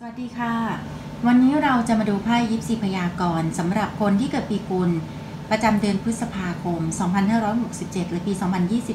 สวัสดีค่ะวันนี้เราจะมาดูไพ่ยิปซีพยากรณ์สำหรับคนที่เกิดปีกุลประจำเดือนพฤษภาคม2567หรือปี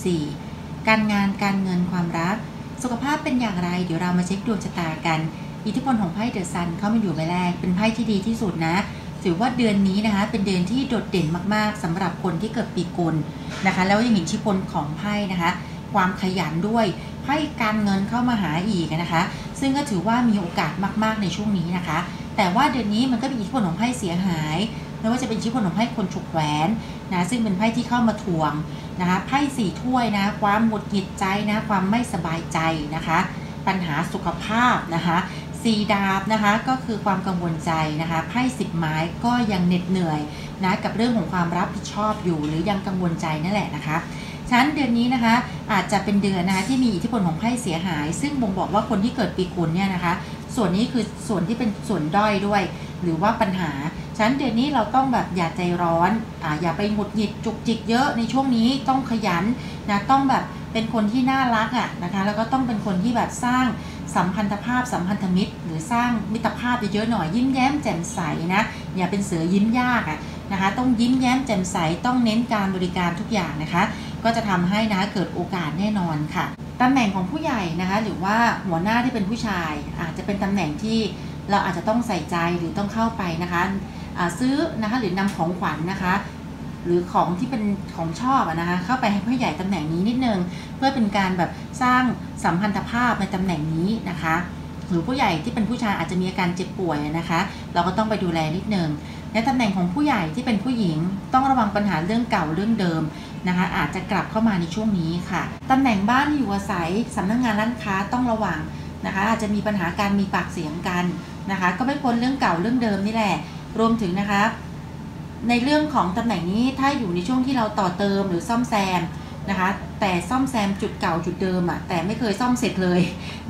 2024การงานการเงินความรักสุขภาพเป็นอย่างไรเดี๋ยวเรามาเช็คดวงชะตากันอิทธิพลของไพ่เดอะซันเข้ามาอยู่ใบแรกเป็นไพ่ที่ดีที่สุดนะถือว่าเดือนนี้นะคะเป็นเดือนที่โดดเด่นมากๆสำหรับคนที่เกิดปีกุลนะคะแล้วยังมีอิทธิพลของไพ่นะคะความขยันด้วยไพ่การเงินเข้ามาหาอีกนะคะซึ่งก็ถือว่ามีโอกาสมากๆในช่วงนี้นะคะแต่ว่าเดือนนี้มันก็มีอิทธิพลของไพ่เสียหายไม่ว่าจะเป็นอิทธิพลของไพ่คนฉุกแขวนนะซึ่งเป็นไพ่ที่เข้ามาทวงนะคะไพ่สี่ถ้วยนะความหงุดหงิดใจนะความไม่สบายใจนะคะปัญหาสุขภาพนะคะสี่ดาบนะคะก็คือความกังวลใจนะคะไพ่สิบไม้ก็ยังเหน็ดเหนื่อยนะกับเรื่องของความรับผิดชอบอยู่หรือยังกังวลใจนั่นแหละนะคะฉะนั้นเดือนนี้นะคะอาจจะเป็นเดือนนะคะที่มีอิทธิพลของไพ่เสียหายซึ่งบ่งบอกว่าคนที่เกิดปีกุลเนี่ยนะคะส่วนนี้คือส่วนที่เป็นส่วนด้อยด้วยหรือว่าปัญหาฉะนั้นเดือนนี้เราต้องแบบอย่าใจร้อนอย่าไปหงุดหงิดจุกจิกเยอะในช่วงนี้ต้องขยันนะต้องแบบเป็นคนที่น่ารักนะคะแล้วก็ต้องเป็นคนที่แบบสร้างสัมพันธภาพสัมพันธมิตรหรือสร้างมิตรภาพเยอะๆหน่อยยิ้มแย้มแจ่มใสนะอย่าเป็นเสือยิ้มยากนะคะต้องยิ้มแย้มแจ่มใสต้องเน้นการบริการทุกอย่างนะคะก็จะทำให้นะเกิดโอกาสแน่นอนค่ะตำแหน่งของผู้ใหญ่นะคะหรือว่าหัวหน้าที่เป็นผู้ชายอาจจะเป็นตำแหน่งที่เราอาจจะต้องใส่ใจหรือต้องเข้าไปนะคะซื้อนะคะหรือนำของขวัญนะคะหรือของที่เป็นของชอบนะคะเข้าไปให้ผู้ใหญ่ตำแหน่งนี้นิดนึงเพื่อเป็นการแบบสร้างสัมพันธภาพในตำแหน่งนี้นะคะหรือผู้ใหญ่ที่เป็นผู้ชายอาจจะมีอาการเจ็บป่วยนะคะเราก็ต้องไปดูแลนิดนึงในตำแหน่งของผู้ใหญ่ที่เป็นผู้หญิงต้องระวังปัญหาเรื่องเก่าเรื่องเดิมนะคะอาจจะกลับเข้ามาในช่วงนี้ค่ะตำแหน่งบ้านอยู่อาศัยสำนักงานร้านค้าต้องระวังนะคะอาจจะมีปัญหาการมีปากเสียงกันนะคะก็ไม่พ้นเรื่องเก่าเรื่องเดิมนี่แหละรวมถึงนะคะในเรื่องของตำแหน่งนี้ถ้าอยู่ในช่วงที่เราต่อเติมหรือซ่อมแซมนะคะแต่ซ่อมแซมจุดเก่าจุดเดิมแต่ไม่เคยซ่อมเสร็จเลย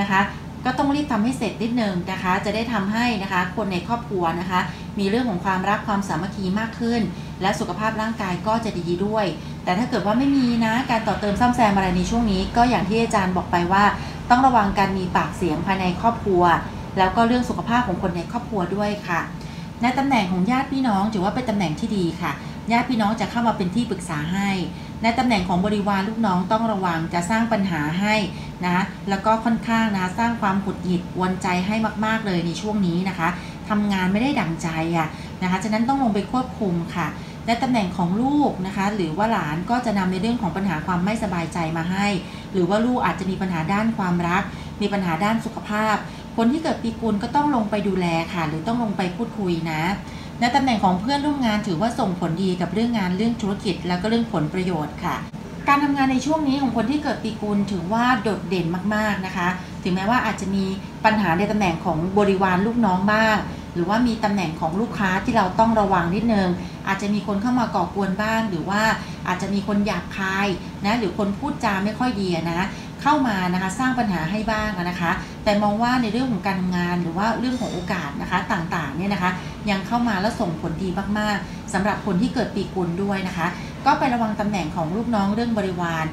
นะคะก็ต้องรีบทำให้เสร็จนิดนึงนะคะจะได้ทำให้นะคะคนในครอบครัวนะคะมีเรื่องของความรักความสามัคคีมากขึ้นและสุขภาพร่างกายก็จะดีด้วยแต่ถ้าเกิดว่าไม่มีนะการต่อเติมซ่อมแซมอะไรในช่วงนี้ก็อย่างที่อาจารย์บอกไปว่าต้องระวังการมีปากเสียงภายในครอบครัวแล้วก็เรื่องสุขภาพของคนในครอบครัวด้วยค่ะในตำแหน่งของญาติพี่น้องถือว่าเป็นตำแหน่งที่ดีค่ะญาติพี่น้องจะเข้ามาเป็นที่ปรึกษาให้ในตำแหน่งของบริวารลูกน้องต้องระวังจะสร้างปัญหาให้นะแล้วก็ค่อนข้างนะสร้างความหงุดหงิดกวนใจให้มากๆเลยในช่วงนี้นะคะทำงานไม่ได้ดั่งใจนะคะฉะนั้นต้องลงไปควบคุมค่ะในตำแหน่งของลูกนะคะหรือว่าหลานก็จะนำในเรื่องของปัญหาความไม่สบายใจมาให้หรือว่าลูกอาจจะมีปัญหาด้านความรักมีปัญหาด้านสุขภาพคนที่เกิดปีกุลก็ต้องลงไปดูแลค่ะหรือต้องลงไปพูดคุยนะในตำแหน่งของเพื่อนร่วมงานถือว่าส่งผลดีกับเรื่องงานเรื่องธุรกิจแล้วก็เรื่องผลประโยชน์ค่ะการทำงานในช่วงนี้ของคนที่เกิดปีกุลถือว่าโดดเด่นมากๆนะคะถึงแม้ว่าอาจจะมีปัญหาในตำแหน่งของบริวารลูกน้องบ้างหรือว่ามีตำแหน่งของลูกค้าที่เราต้องระวังนิดนึงอาจจะมีคนเข้ามาก่อกวนบ้างหรือว่าอาจจะมีคนหยาบคายนะหรือคนพูดจาไม่ค่อยดีนะเข้ามานะคะสร้างปัญหาให้บ้างนะคะแต่มองว่าในเรื่องของการทำงานหรือว่าเรื่องของโอกาสนะคะต่างๆเนี่ยนะคะยังเข้ามาแล้วส่งผลดีมากๆสำหรับคนที่เกิดปีกุลด้วยนะคะก็ไประวังตำแหน่งของลูกน้องเรื่องบริวาร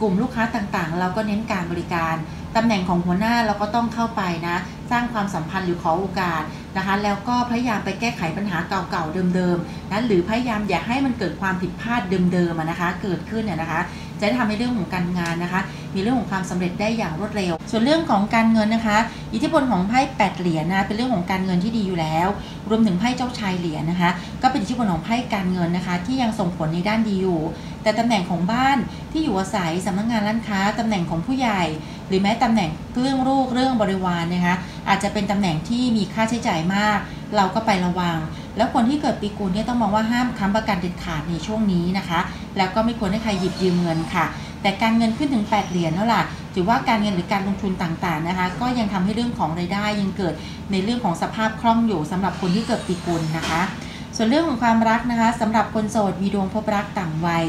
กลุ่มลูกค้าต่างๆเราก็เน้นการบริการตำแหน่งของหัวหน้าเราก็ต้องเข้าไปนะสร้างความสัมพันธ์หรือขอโอกาสนะคะแล้วก็พยายามไปแก้ไขปัญหาเก่าๆเดิมๆนะหรือพยายามอย่าให้มันเกิดความผิดพลาดเดิมๆนะคะเกิดขึ้นนะคะจะทำให้เรื่องของการงานนะคะมีเรื่องของความสำเร็จได้อย่างรวดเร็วส่วนเรื่องของการเงินนะคะอิทธิพลของไพ่8เหรียญนะเป็นเรื่องของการเงินที่ดีอยู่แล้วรวมถึงไพ่เจ้าชายเหรียญนะคะก็เป็นอิทธิพลของไพ่การเงินนะคะที่ยังส่งผลในด้านดีอยู่แต่ตำแหน่งของบ้านที่อยู่อาศัยสำนักงานร้านค้าตำแหน่งของผู้ใหญ่หรือแม้ตำแหน่งเรื่องลูกเรื่องบริวารนะคะอาจจะเป็นตำแหน่งที่มีค่าใช้จ่ายมากเราก็ไประวังแล้วคนที่เกิดปีกุลเนี่ยต้องมองว่าห้ามค้ำประกันเด็ดขาดในช่วงนี้นะคะแล้วก็ไม่ควรให้ใครหยิบยืมเงินค่ะแต่การเงินขึ้นถึง8เหรียญแล้วล่ะถือว่าการเงินหรือการลงทุนต่างๆนะคะก็ยังทำให้เรื่องของรายได้ยังเกิดในเรื่องของสภาพคล่องอยู่สำหรับคนที่เกิดปีกุลนะคะส่วนเรื่องของความรักนะคะสำหรับคนโสดมีดวงพบรักต่างวัย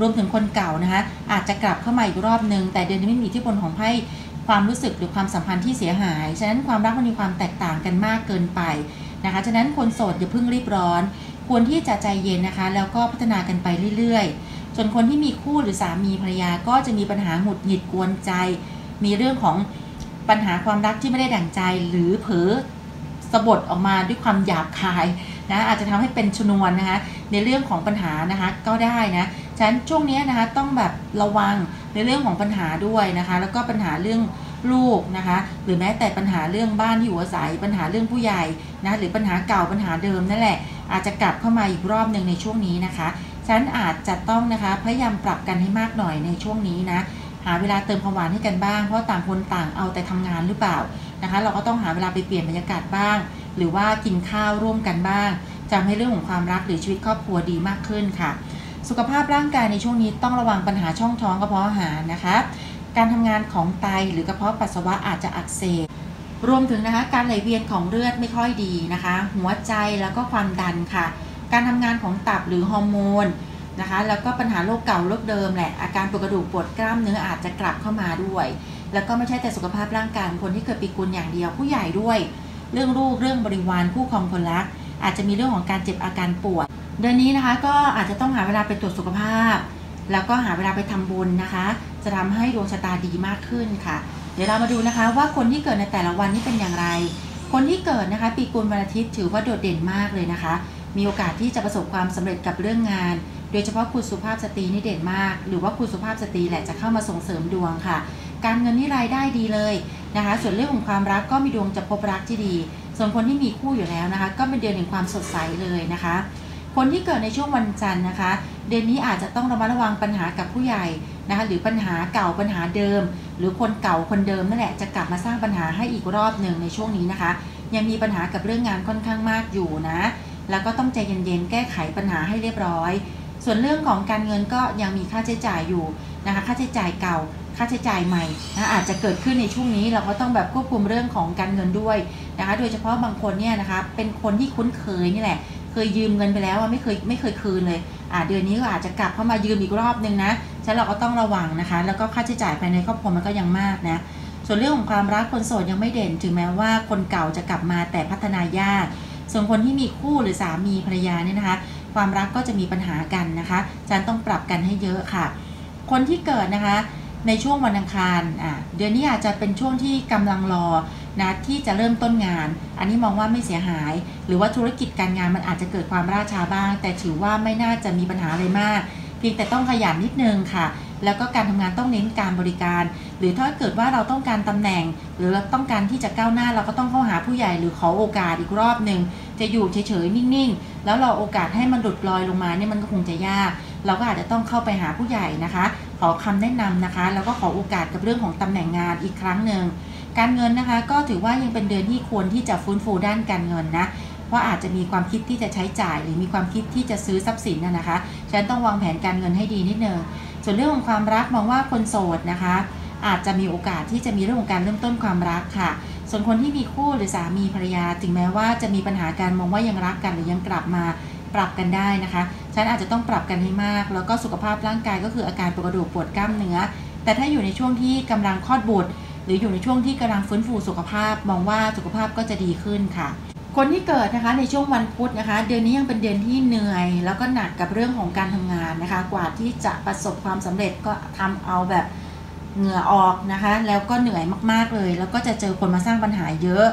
รวมถึงคนเก่านะคะอาจจะกลับเข้ามาอีกรอบนึงแต่เดือนนี้ไม่มีอิทธิพลของไพ่ความรู้สึกหรือความสัมพันธ์ที่เสียหายฉะนั้นความรักมันมีความแตกต่างกันมากเกินไปนะคะฉะนั้นคนโสดอย่าเพิ่งรีบร้อนควรที่จะใจเย็นนะคะแล้วก็พัฒนากันไปเรื่อยๆส่วนคนที่มีคู่หรือสามีภรรยาก็จะมีปัญหาหงุดหงิดกวนใจมีเรื่องของปัญหาความรักที่ไม่ได้ดั่งใจหรือเผลอ สบดออกมาด้วยความหยาบคายนะอาจจะทำให้เป็นชนวนนะคะในเรื่องของปัญหานะคะก็ได้นะฉะนั้นช่วงนี้นะคะต้องแบบระวังในเรื่องของปัญหาด้วยนะคะแล้วก็ปัญหาเรื่องลูกนะคะหรือแม้แต่ปัญหาเรื่องบ้านที่อยู่อาศัยปัญหาเรื่องผู้ใหญ่นะหรือปัญหาเก่าปัญหาเดิมนั่นแหละอาจจะกลับเข้ามาอีกรอบหนึ่งในช่วงนี้นะคะฉะนั้นอาจจะต้องนะคะพยายามปรับกันให้มากหน่อยในช่วงนี้นะหาเวลาเติมความหวานให้กันบ้างเพราะต่างคนต่างเอาแต่ทำงานหรือเปล่านะคะเราก็ต้องหาเวลาไปเปลี่ยนบรรยากาศบ้างหรือว่ากินข้าวร่วมกันบ้างจะทำให้เรื่องของความรักหรือชีวิตครอบครัวดีมากขึ้นค่ะสุขภาพร่างกายในช่วงนี้ต้องระวังปัญหาช่องท้องกระเพาะอาหารนะคะการทำงานของไตหรือกระเพาะปัสสาวะอาจจะอักเสบรวมถึงนะคะการไหลเวียนของเลือดไม่ค่อยดีนะคะหัวใจแล้วก็ความดันค่ะการทำงานของตับหรือฮอร์โมนนะคะแล้วก็ปัญหาโรคเก่าโรคเดิมแหละอาการปวดกระดูกปวดกล้ามเนื้ออาจจะกลับเข้ามาด้วยแล้วก็ไม่ใช่แต่สุขภาพร่างกายคนที่เกิดปีกุลอย่างเดียวผู้ใหญ่ด้วยเรื่องลูกเรื่องบริวารคู่ครองคนรักอาจจะมีเรื่องของการเจ็บอาการปวดเดือนนี้นะคะก็อาจจะต้องหาเวลาไปตรวจสุขภาพแล้วก็หาเวลาไปทำบุญนะคะจะทำให้ดวงชะตาดีมากขึ้นค่ะเดี๋ยวเรามาดูนะคะว่าคนที่เกิดในแต่ละวันนี่เป็นอย่างไรคนที่เกิดนะคะปีกุลวันอาทิตย์ถือว่าโดดเด่นมากเลยนะคะมีโอกาสที่จะประสบความสำเร็จกับเรื่องงานโดยเฉพาะคุณสุภาพสตรีนี่เด่นมากหรือว่าคุณสุภาพสตรีแหละจะเข้ามาส่งเสริมดวงค่ะการเงินนี่รายได้ดีเลยนะคะส่วนเรื่องของความรักก็มีดวงจะพบรักที่ดีส่วนคนที่มีคู่อยู่แล้วนะคะก็เป็นเดือนแห่งความสดใสเลยนะคะคนที่เกิดในช่วงวันจันทร์นะคะเดือนนี้อาจจะต้องระมัดระวังปัญหากับผู้ใหญ่นะคะหรือปัญหาเก่าปัญหาเดิมหรือคนเก่าคนเดิมนั่นแหละจะกลับมาสร้างปัญหาให้อีกรอบหนึ่งในช่วงนี้นะคะยังมีปัญหากับเรื่องงานค่อนข้างมากอยู่นะแล้วก็ต้องใจเย็นๆแก้ไขปัญหาให้เรียบร้อยส่วนเรื่องของการเงินก็ยังมีค่าใช้จ่ายอยู่นะคะค่าใช้จ่ายเก่าค่าใช้จ่ายใหม่นะอาจจะเกิดขึ้นในช่วงนี้เราก็ต้องแบบควบคุมเรื่องของการเงินด้วยนะคะโดยเฉพาะบางคนเนี่ยนะคะเป็นคนที่คุ้นเคยนี่แหละเคยยืมเงินไปแล้วไม่เคยคืนเลยเดือนนี้ก็อาจจะกลับเข้ามายืมอีกรอบนึงนะฉะนั้นเราก็ต้องระวังนะคะแล้วก็ค่าใช้จ่ายภายในครอบครัวมันก็ยังมากนะส่วนเรื่องของความรักคนโสดยังไม่เด่นถึงแม้ว่าคนเก่าจะกลับมาแต่พัฒนายากส่วนคนที่มีคู่หรือสามีภรรยาเนี่ยนะคะความรักก็จะมีปัญหากันนะคะฉะนั้นต้องปรับกันให้เยอะค่ะคนที่เกิดนะคะในช่วงวันอังคารเดือนนี้อาจจะเป็นช่วงที่กำลังรอนะที่จะเริ่มต้นงานอันนี้มองว่าไม่เสียหายหรือว่าธุรกิจการงานมันอาจจะเกิดความล่าช้าบ้างแต่ถือว่าไม่น่าจะมีปัญหาอะไรมากเพียงแต่ต้องขยันนิดนึงค่ะแล้วก็การทำงานต้องเน้นการบริการหรือถ้าเกิดว่าเราต้องการตำแหน่งหรือเราต้องการที่จะก้าวหน้าเราก็ต้องเข้าหาผู้ใหญ่หรือขอโอกาสอีกรอบหนึ่งจะอยู่เฉยๆนิ่งๆแล้วรอโอกาสให้มันหลุดลอยลงมาเนี่ยมันก็คงจะยากเราก็อาจจะต้องเข้าไปหาผู้ใหญ่นะคะขอคำแนะนำนะคะแล้วก็ขอโอกาสกับเรื่องของตำแหน่งงานอีกครั้งหนึ่งการเงินนะคะก็ถือว่ายังเป็นเดือนที่ควรที่จะฟื้นฟูด้านการเงินนะเพราะอาจจะมีความคิดที่จะใช้จ่ายหรือมีความคิดที่จะซื้อทรัพย์สินนะคะฉะนั้นต้องวางแผนการเงินให้ดีนิดนึงส่วนเรื่องของความรักมองว่าคนโสดนะคะอาจจะมีโอกาสที่จะมีเรื่องของการเริ่มต้นความรักค่ะส่วนคนที่มีคู่หรือสามีภรรยาถึงแม้ว่าจะมีปัญหาการมองว่ายังรักกันหรือยังกลับมาปรับกันได้นะคะฉะนั้นอาจจะต้องปรับกันให้มากแล้วก็สุขภาพร่างกายก็คืออาการปวดกระดูกปวดกล้ามเนื้อแต่ถ้าอยู่ในช่วงที่กำลังคลอดบุตรหรืออยู่ในช่วงที่กำลังฟื้นฟูสุขภาพมองว่าสุขภาพก็จะดีขึ้นค่ะคนที่เกิดนะคะในช่วงวันพุธนะคะเดือนนี้ยังเป็นเดือนที่เหนื่อยแล้วก็หนักกับเรื่องของการทำงานนะคะกว่าที่จะประสบความสำเร็จก็ทำเอาแบบเหงื่อออกนะคะแล้วก็เหนื่อยมากๆเลยแล้วก็จะเจอคนมาสร้างปัญหาเยอะ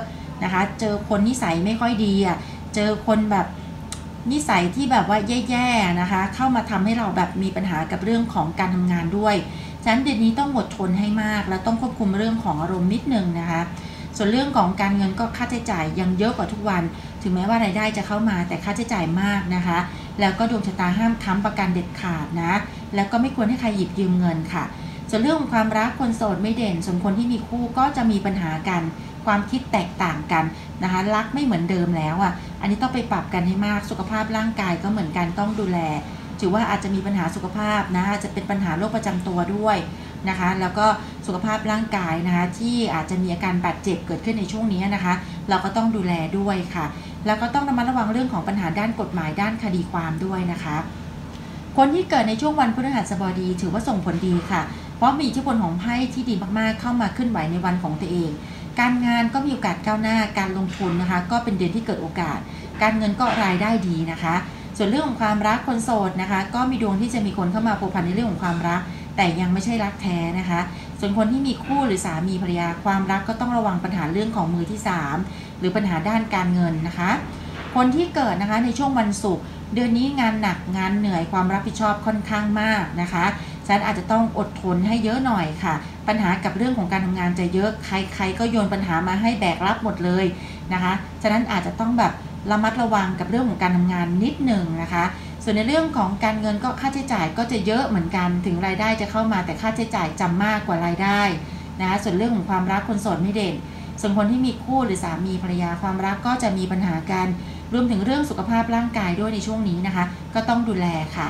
นะคะเจอคนนิสัยไม่ค่อยดีอ่ะเจอคนแบบนิสัยที่แบบว่าแย่ๆนะคะเข้ามาทำให้เราแบบมีปัญหากับเรื่องของการทำงานด้วยฉะนั้นเดือนนี้ต้องอดทนให้มากแล้วต้องควบคุมเรื่องของอารมณ์นิดนึงนะคะส่วนเรื่องของการเงินก็ค่าใช้จ่ายยังเยอะกว่าทุกวันถึงแม้ว่ารายได้จะเข้ามาแต่ค่าใช้จ่ายมากนะคะแล้วก็ดวงชะตาห้ามค้ำประกันเด็ดขาดนะแล้วก็ไม่ควรให้ใครหยิบยืมเงินค่ะส่วนเรื่องของความรักคนโสดไม่เด่นส่วนคนที่มีคู่ก็จะมีปัญหากันความคิดแตกต่างกันนะคะรักไม่เหมือนเดิมแล้วอ่ะอันนี้ต้องไปปรับกันให้มากสุขภาพร่างกายก็เหมือนกันต้องดูแลถือว่าอาจจะมีปัญหาสุขภาพนะอาจจะเป็นปัญหาโรคประจำตัวด้วยนะคะแล้วก็สุขภาพร่างกายนะคะที่อาจจะมีอาการบาดเจ็บเกิดขึ้นในช่วงนี้นะคะเราก็ต้องดูแลด้วยค่ะแล้วก็ต้องระมัดระวังเรื่องของปัญหาด้านกฎหมายด้านคดีความด้วยนะคะคนที่เกิดในช่วงวันพฤหัสบดีถือว่าส่งผลดีค่ะเพราะมีอิทธิพลของไพ่ที่ดีมากๆเข้ามาขึ้นไหวในวันของตัวเองการงานก็มีโอกาสก้าวหน้าการลงทุนนะคะก็เป็นเดือนที่เกิดโอกาสการเงินก็รายได้ดีนะคะส่วนเรื่องของความรักคนโสดนะคะก็มีดวงที่จะมีคนเข้ามาผูกพันในเรื่องของความรัก แต่ยังไม่ใช่รักแท้นะคะส่วนคนที่มีคู่หรือสามีภรรยาความรักก็ต้องระวังปัญหาเรื่องของมือที่3หรือปัญหาด้านการเงินนะคะคนที่เกิดนะคะในช่วงวันศุกร์เดือนนี้งานหนักงานเหนื่อยความรับผิดชอบค่อนข้างมากนะคะฉะนั้นอาจจะต้องอดทนให้เยอะหน่อยค่ะปัญหากับเรื่องของการทำงานจะเยอะใครๆก็โยนปัญหามาให้แบกรับหมดเลยนะคะฉะนั้นอาจจะต้องแบบระมัดระวังกับเรื่องของการทำงานนิดหนึ่งนะคะส่วนในเรื่องของการเงินก็ค่าใช้จ่ายก็จะเยอะเหมือนกันถึงรายได้จะเข้ามาแต่ค่าใช้จ่ายจะมากกว่ารายได้นะคะส่วนเรื่องของความรักคนโสดไม่เด่นส่วนคนที่มีคู่หรือสามีภรรยาความรักก็จะมีปัญหากันรวมถึงเรื่องสุขภาพร่างกายด้วยในช่วงนี้นะคะก็ต้องดูแลค่ะ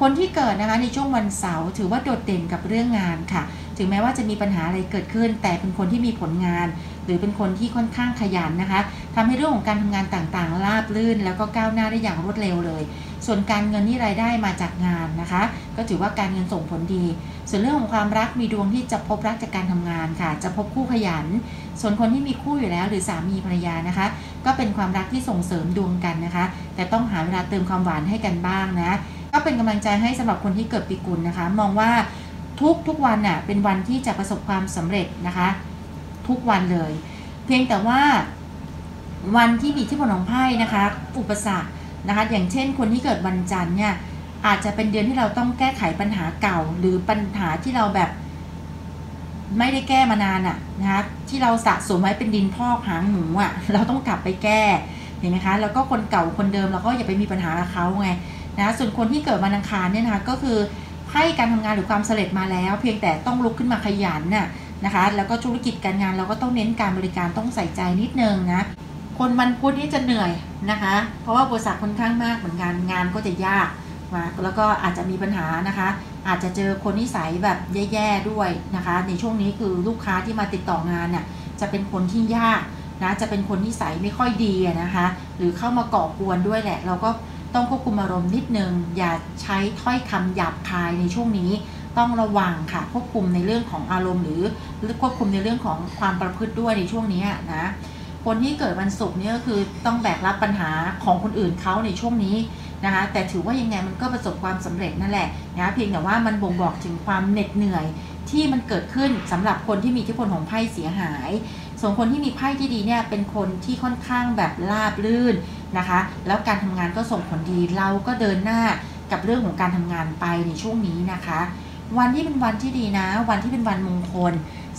คนที่เกิดนะคะในช่วงวันเสาร์ถือว่าโดดเด่นกับเรื่องงานค่ะถึงแม้ว่าจะมีปัญหาอะไรเกิดขึ้นแต่เป็นคนที่มีผลงานหรือเป็นคนที่ค่อนข้างขยันนะคะทำให้เรื่องของการทำงานต่างๆราบรื่นแล้วก็ก้าวหน้าได้อย่างรวดเร็วเลยส่วนการเงินนี่รายได้มาจากงานนะคะก็ถือว่าการเงินส่งผลดีส่วนเรื่องของความรักมีดวงที่จะพบรักจากการทำงานค่ะจะพบคู่ขยันส่วนคนที่มีคู่อยู่แล้วหรือสามีภรรยานะคะก็เป็นความรักที่ส่งเสริมดวงกันนะคะแต่ต้องหาเวลาเติมความหวานให้กันบ้างนะก็เป็นกำลังใจให้สำหรับคนที่เกิดปีกุลนะคะมองว่าทุกวันน่ะเป็นวันที่จะประสบความสำเร็จนะคะทุกวันเลยเพียงแต่ว่าวันที่มีที่ผลของไพ่นะคะอุปสรรคนะคะอย่างเช่นคนที่เกิดวันจันทร์เนี่ยอาจจะเป็นเดือนที่เราต้องแก้ไขปัญหาเก่าหรือปัญหาที่เราแบบไม่ได้แก้มานานอ่ะนะคะที่เราสะสมไว้เป็นดินพอกหางหมูอ่ะเราต้องกลับไปแก้เห็นไหมคะแล้วก็คนเก่าคนเดิมเราก็อย่าไปมีปัญหากับเขาไงนะส่วนคนที่เกิดวันอังคารเนี่ยนะคะก็คือให้การทำงานหรือความสำเร็จมาแล้วเพียงแต่ต้องลุกขึ้นมาขยันน่ะนะคะแล้วก็ธุรกิจการงานเราก็ต้องเน้นการบริการต้องใส่ใจนิดนึงนะคนวันพุธนี้จะเหนื่อยนะคะเพราะว่าอุปสรรคค่อนข้างมากเหมือนกันงานก็จะยากแล้วก็อาจจะมีปัญหานะคะอาจจะเจอคนนิสัยแบบแย่ๆด้วยนะคะในช่วงนี้คือลูกค้าที่มาติดต่องานเนี่ยจะเป็นคนที่ยากนะจะเป็นคนนิสัยไม่ค่อยดีนะคะหรือเข้ามาก่อกวนด้วยแหละเราก็ต้องควบคุมอารมณ์นิดนึงอย่าใช้ถ้อยคำหยาบคายในช่วงนี้ต้องระวังค่ะควบคุมในเรื่องของอารมณ์หรือควบคุมในเรื่องของความประพฤติด้วยในช่วงนี้นะคนที่เกิดวันศุกร์นี่ก็คือต้องแบกรับปัญหาของคนอื่นเขาในช่วงนี้นะคะแต่ถือว่ายังไงมันก็ประสบความสำเร็จนั่นแหละนะเพียงแต่ว่ามันบ่งบอกถึงความเหน็ดเหนื่อยที่มันเกิดขึ้นสำหรับคนที่มีอิทธิพลของไพ่เสียหายส่วนคนที่มีไพ่ที่ดีเนี่ยเป็นคนที่ค่อนข้างแบบราบรื่นนะคะแล้วการทำงานก็ส่งผลดีเราก็เดินหน้ากับเรื่องของการทำงานไปในช่วงนี้นะคะวันที่เป็นวันที่ดีนะวันที่เป็นวันมงคล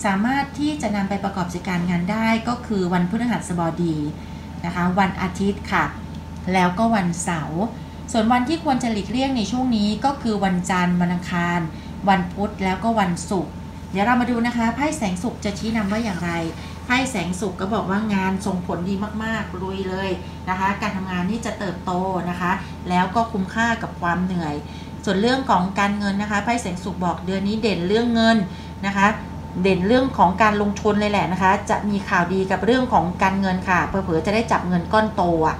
สามารถที่จะนำไปประกอบกิจการงานได้ก็คือวันพฤหัสบดีนะคะวันอาทิตย์ค่ะแล้วก็วันเสาร์ส่วนวันที่ควรจะหลีกเลี่ยงในช่วงนี้ก็คือวันจันทร์วันอังคารวันพุธแล้วก็วันศุกร์เดี๋ยวเรามาดูนะคะไพ่แสงศุกร์จะชี้นำว่าอย่างไรไพ่แสงศุกร์ก็บอกว่างานส่งผลดีมากๆลุยเลยนะคะการทำงานนี่จะเติบโตนะคะแล้วก็คุ้มค่ากับความเหนื่อยส่วนเรื่องของการเงินนะคะไพ่แสงศุกร์บอกเดือนนี้เด่นเรื่องเงินนะคะเด่นเรื่องของการลงทุนเลยแหละนะคะจะมีข่าวดีกับเรื่องของการเงินค่ะเผื่อจะได้จับเงินก้อนโตอ่ะ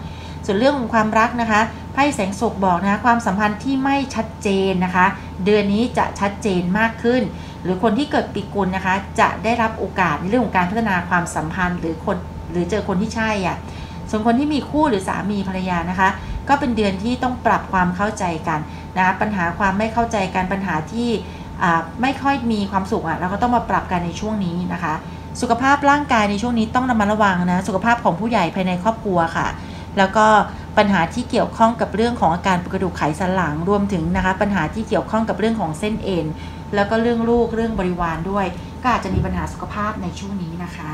ส่วนเรื่องของความรักนะคะไพ่แสงศุกร์บอกนะความสัมพันธ์ที่ไม่ชัดเจนนะคะเดือนนี้จะชัดเจนมากขึ้นหรือคนที่เกิดปีกุลนะคะจะได้รับโอกาสในเรื่องของการพัฒนาความสัมพันธ์หรือเจอคนที่ใช่อ่ะส่วนคนที่มีคู่หรือสามีภรรยานะคะก็เป็นเดือนที่ต้องปรับความเข้าใจกันนะคะปัญหาความไม่เข้าใจกันปัญหาที่ไม่ค่อยมีความสุขอ่ะเราก็ต้องมาปรับกันในช่วงนี้นะคะสุขภาพร่างกายในช่วงนี้ต้องระมัดระวังนะสุขภาพของผู้ใหญ่ภายในครอบครัวค่ะแล้วก็ปัญหาที่เกี่ยวข้องกับเรื่องของอาการปวดกระดูกไขสันหลังรวมถึงนะคะปัญหาที่เกี่ยวข้องกับเรื่องของเส้นเอ็นแล้วก็เรื่องลูกเรื่องบริวารด้วยก็อาจจะมีปัญหาสุขภาพในช่วงนี้นะคะ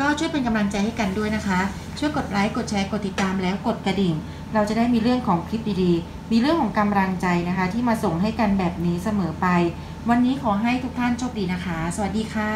ก็ช่วยเป็นกำลังใจให้กันด้วยนะคะช่วยกดไลค์กดแชร์กดติดตามแล้วกดกระดิ่งเราจะได้มีเรื่องของคลิปดีๆมีเรื่องของกำลังใจนะคะที่มาส่งให้กันแบบนี้เสมอไปวันนี้ขอให้ทุกท่านโชคดีนะคะสวัสดีค่ะ